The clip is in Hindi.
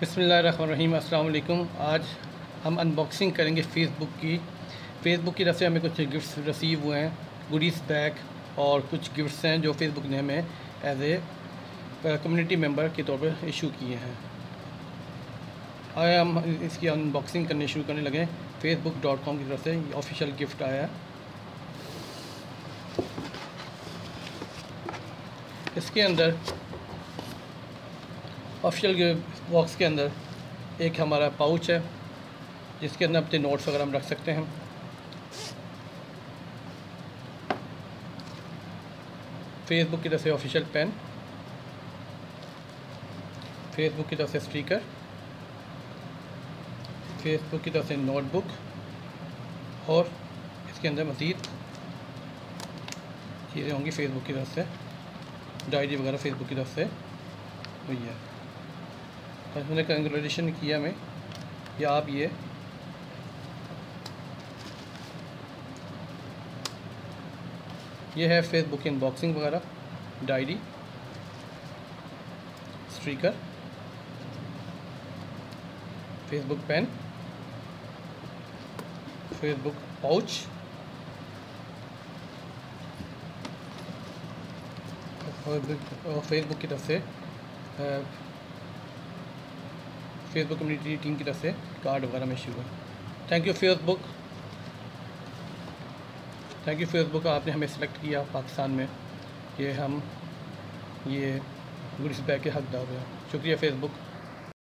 बिस्मिल्लाहिर्रहमानिर्रहीम। अस्सलाम वालेकुम। आज हम अनबॉक्सिंग करेंगे फेसबुक की तरफ से हमें कुछ गिफ्ट्स रिसीव हुए हैं, गुडीज़ पैक और कुछ गिफ्ट्स हैं जो फेसबुक ने हमें एज ए कम्युनिटी मेंबर के तौर पर इशू किए हैं। आया हम इसकी अनबॉक्सिंग शुरू करने लगे। facebook.com की तरफ से ऑफिशियल गिफ्ट आया है। इसके अंदर ऑफिशियल बॉक्स के अंदर एक हमारा पाउच है जिसके अंदर अपने नोट्स वगैरह हम रख सकते हैं। फेसबुक की तरफ से ऑफिशियल पेन, फेसबुक की तरफ से स्टिकर, फेसबुक की तरफ से नोटबुक और इसके अंदर मज़ीद चीज़ें होंगी फेसबुक की तरफ से, डायरी वगैरह फेसबुक की तरफ से हुई है। उन्होंने कंग्रेचुलेशन किया मैं या आप ये है फेसबुक की अनबॉक्सिंग वगैरह, diary, sticker, Facebook pen, Facebook pouch, Facebook की तरफ से फेसबुक कम्युनिटी टीम की तरफ से कार्ड वगैरह में इश्यू है। थैंक यू फेसबुक, आपने हमें सेलेक्ट किया पाकिस्तान में। ये गुड्स बैग के हकदार हैं। शुक्रिया फेसबुक।